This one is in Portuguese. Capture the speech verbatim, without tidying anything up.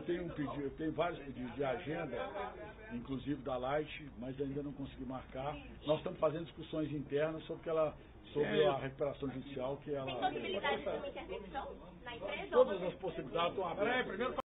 eu tenho, um pedido, eu tenho vários pedidos de agenda, inclusive da Light, mas ainda não consegui marcar. Nós estamos fazendo discussões internas sobre, ela, sobre a recuperação judicial que ela... Tem possibilidade de uma intervenção na empresa? Todas as possibilidades estão abertas.